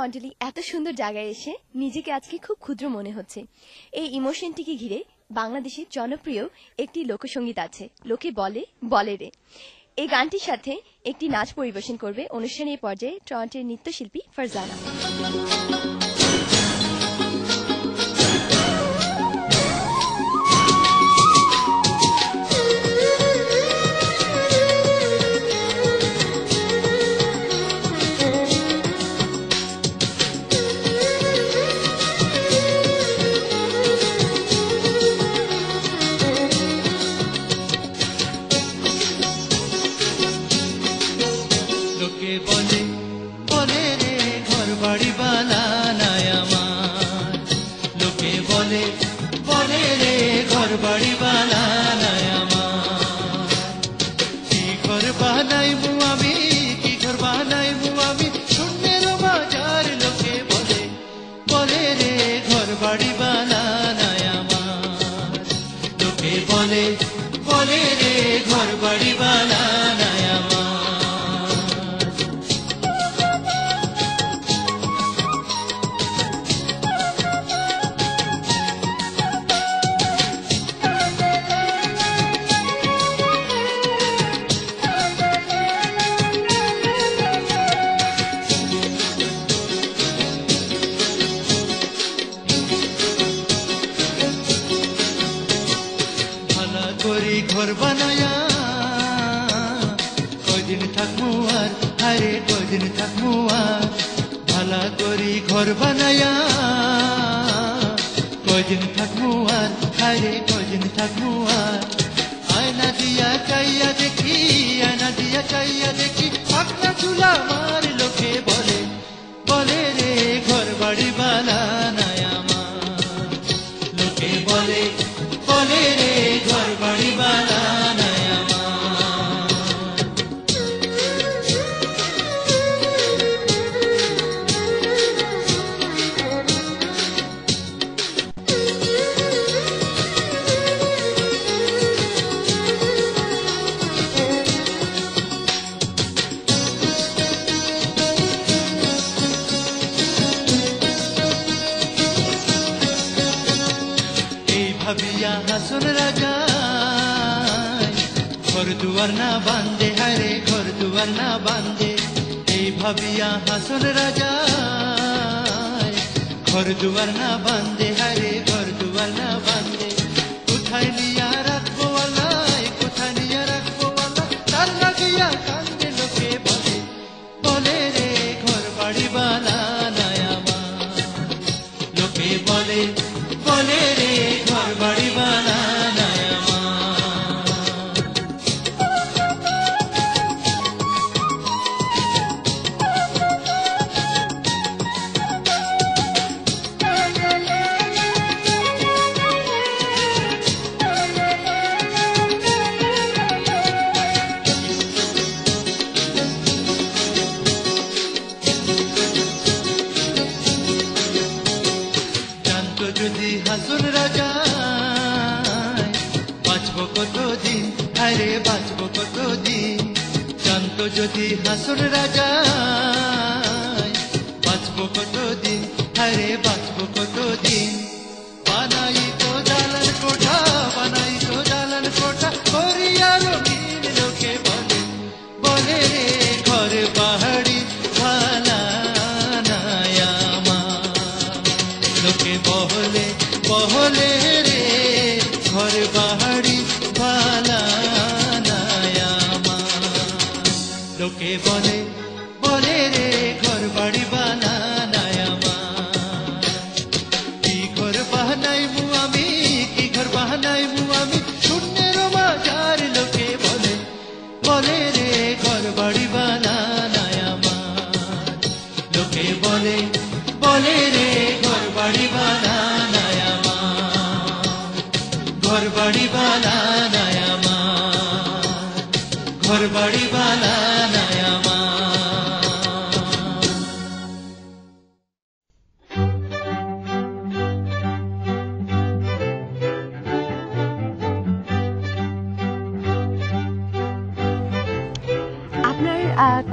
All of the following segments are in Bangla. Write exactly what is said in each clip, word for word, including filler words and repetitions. মডেলই এত সুন্দর জায়গায় এসে নিজেকে আজকে খুব ক্ষুদ্র মনে হচ্ছে। এই ইমোশনটিকে ঘিরে বাংলাদেশের জনপ্রিয় একটি লোকসঙ্গীত আছে, লোকে বলে বলে রে। এই গানটির সাথে একটি নাচ পরিবেশন করবে অনুষ্ঠানের পর্যায়ে টরন্টের নৃত্যশিল্পী ফারজানা।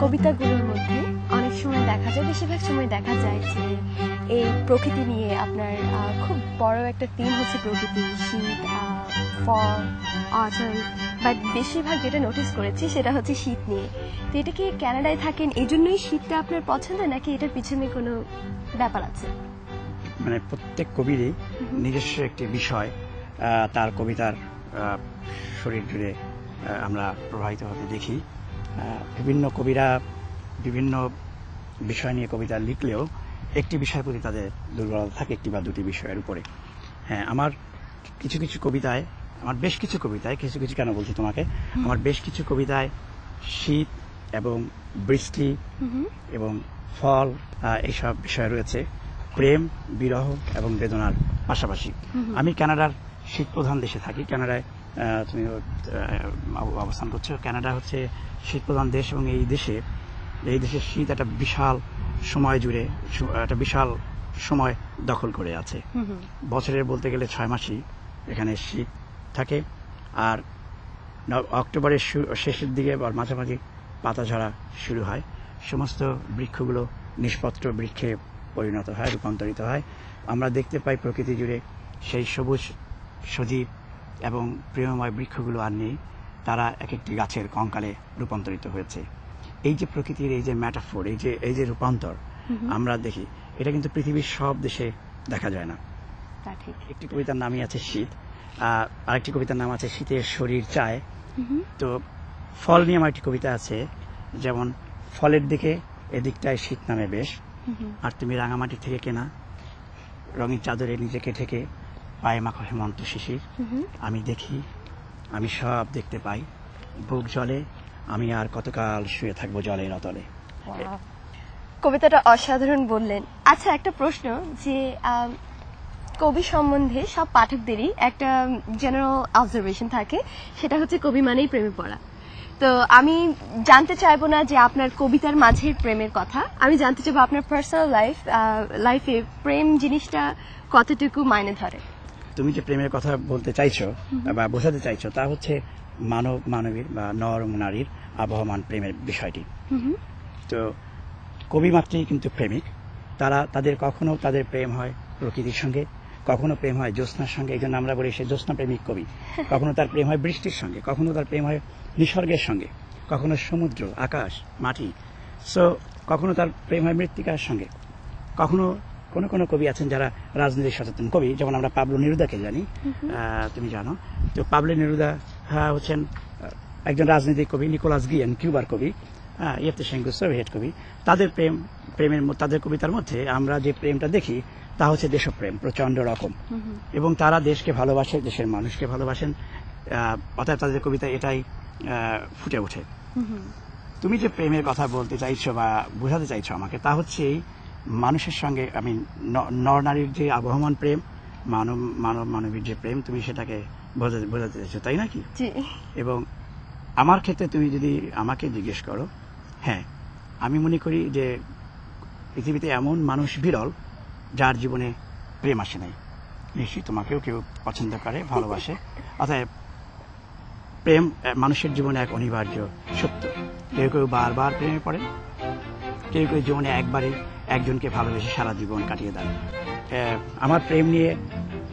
কবিতাগুলোর মধ্যে অনেক সময় देखा जाए बेशिरभाग समय देखा जाए जे प्रकृति निये आपनार खूब बड़ो एकटा थीम होच्छे प्रकृति शीत फल अटल बाट बेशिरभाग जेटा नोटिस करेछि सेटा होच्छे शीत निये। तो एटा कि कानाडाय थाकेन एजन्यई शीतटा आपनार पछन्द नाकि एटार पिछने कोनो ब्यापार आछे? माने प्रत्येक कविरই নিজস্ব একটি বিষয় তার কবিতার শরীর জুড়ে আমরা প্রভাবিত হতে দেখি। বিভিন্ন কবিরা বিভিন্ন বিষয় নিয়ে কবিতা লিখলেও একটি বিষয়ের প্রতি তাদের দুর্বলতা থাকে, একটি বা দুটি বিষয়ের উপরে। হ্যাঁ, আমার কিছু কিছু কবিতায় আমার বেশ কিছু কবিতায় কিছু কিছু কেন বলছি তোমাকে আমার বেশ কিছু কবিতায় শীত এবং বৃষ্টি এবং ফল এইসব বিষয় রয়েছে, প্রেম বিরহ এবং বেদনার পাশাপাশি। আমি কানাডার শীত প্রধান দেশে থাকি, কানাডায় তুমি অবস্থান করছো। কানাডা হচ্ছে শীত প্রধান দেশ এবং এই দেশে এই দেশের শীত একটা বিশাল সময় জুড়ে একটা বিশাল সময় দখল করে আছে। বছরের বলতে গেলে ছয় মাসই এখানে শীত থাকে, আর অক্টোবরের শেষের দিকে বা মাঝামাঝি পাতা ঝরা শুরু হয়, সমস্ত বৃক্ষগুলো নিষ্পত্র বৃক্ষে পরিণত হয়, রূপান্তরিত হয়। আমরা দেখতে পাই প্রকৃতি জুড়ে সেই সবুজ সজীব এবং প্রেমময় বৃক্ষগুলো আর নেই, তারা এক একটি গাছের কঙ্কালে রূপান্তরিত হয়েছে। এই যে প্রকৃতির এই যে ম্যাটাফোর, এই যে এই যে রূপান্তর আমরা দেখি, এটা কিন্তু পৃথিবীর সব দেশে দেখা যায় না। একটি কবিতার নামই আছে শীত, আরেকটি কবিতার নাম আছে শীতের শরীর চায়। তো ফল নিয়ে আমার একটি কবিতা আছে, যেমন ফলের দিকে এদিকটায় শীত নামে বেশ, আর তুমি রাঙামাটি থেকে কেনা রঙিন চাদরে নিজেকে ঢেকে পায়ে মাখো হেমন্ত শিশির। আমি দেখি, আমি সব দেখতে পাই, বুক জলে, আমি আর কতকাল শুয়ে থাকবো জলের অতলে। কবিতাটা অসাধারণ বললেন। আচ্ছা, একটা প্রশ্ন, যে কবি সম্বন্ধে সব পাঠকদেরই একটা জেনারেল অবজারভেশন থাকে, সেটা হচ্ছে কবি মানেই প্রেমে পড়া। তো আমি জানতে চাইবো না যে আপনার কবিতার মাঝে প্রেমের কথা, আমি জানতে চাইবো আপনার পার্সোনাল লাইফ লাইফে প্রেম জিনিসটা কতটুকু মাইনে ধরে। তুমি যে প্রেমের কথা বলতে চাইছো বা বোঝাতে চাইছো তা হচ্ছে মানব মানবীর বা নর নারীর আবহমান প্রেমের বিষয়টি। তো কবি মাত্রই কিন্তু প্রেমিক, তারা তাদের কখনো তাদের প্রেম হয় প্রকৃতির সঙ্গে, কখনো প্রেম হয় জ্যোৎস্নার সঙ্গে, এই জন্য আমরা বলি সে জ্যোৎস্না প্রেমিক কবি। কখনো তার প্রেম হয় বৃষ্টির সঙ্গে, কখনো তার প্রেম হয় নিসর্গের সঙ্গে, কখনো সমুদ্র আকাশ মাটি, সো কখনো তার প্রেম হয় মৃত্তিকার সঙ্গে। কখনো কোনো কোনো কবি আছেন যারা রাজনীতি সচেতন কবি, যেমন আমরা পাবলো নেরুদাকে জানি, তুমি জানো। তো পাবলো নেরুদা হ্যাঁ হচ্ছেন একজন রাজনৈতিক কবি, নিকোলাস গিয়েন কিউবার কবি, হ্যাঁ ইয়েফতেশেঙ্গু সোভিয়েট কবি। তাদের প্রেম প্রেমের তাদের কবিতার মধ্যে আমরা যে প্রেমটা দেখি তা হচ্ছে দেশপ্রেম প্রচণ্ড রকম, এবং তারা দেশকে ভালোবাসে, দেশের মানুষকে ভালোবাসেন, অর্থাৎ তাদের কবিতা এটাই ফুটে ওঠে। তুমি যে প্রেমের কথা বলতে চাইছো বা বোঝাতে চাইছো আমাকে, তা হচ্ছে মানুষের সঙ্গে আমি নর নারীর যে আবহমান প্রেম, মানব মানব মানবীর যে প্রেম, তুমি সেটাকে বোঝাতে বোঝাতে চাইছো, তাই নাকি? এবং আমার ক্ষেত্রে তুমি যদি আমাকে জিজ্ঞেস করো, হ্যাঁ আমি মনে করি যে পৃথিবীতে এমন মানুষ বিরল যার জীবনে প্রেম আসে নাই। নিশ্চয়ই তোমাকেও কেউ পছন্দ করে, ভালোবাসে, অতএব প্রেম মানুষের জীবনে এক অনিবার্য সত্য। কেউ কেউ বারবার প্রেমে পড়ে, কেউ কেউ জীবনে একবারে একজনকে ভালোবেসে সারা জীবন কাটিয়ে দেয়। আমার প্রেম নিয়ে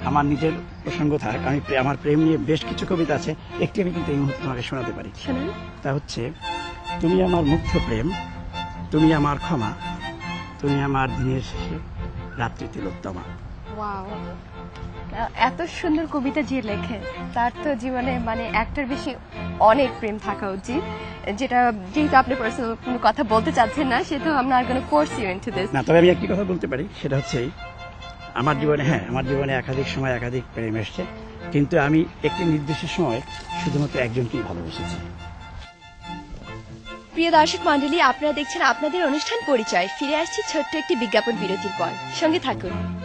আমার নিজের প্রসঙ্গ থাক, আমি আমার প্রেম নিয়ে বেশ কিছু কবিতা আছে, একটি আমি কিন্তু এই মুহূর্তে তোমাকে শোনাতে পারি। তা হচ্ছে, তুমি আমার মুগ্ধ প্রেম, তুমি আমার ক্ষমা, তুমি আমার দিনের শেষে রাত্রিতে লোকতমা। এত সুন্দর কবিতা যে লেখে তার তো জীবনে মানে একটার বেশি অনেক প্রেম থাকা উচিত, যেটা যেহেতু আপনি পার্সোনাল কোনো কথা বলতে চাচ্ছেন না, সেহেতু আমরা আর কোনো ফোর্স ইউ ইনটু দিস না। তবে আমি একটি কথা বলতে পারি, সেটা হচ্ছে আমার জীবনে হ্যাঁ আমার জীবনে একাধিক সময় একাধিক প্রেম এসছে, কিন্তু আমি একটি নির্দিষ্ট সময় শুধুমাত্র একজনকেই ভালোবেসেছি। প্রিয় দর্শক মণ্ডলী, আপনারা দেখছেন আপনাদের অনুষ্ঠান পরিচয়। ফিরে আসছি ছোট্ট একটি বিজ্ঞাপন বিরতির পর, সঙ্গে থাকুন।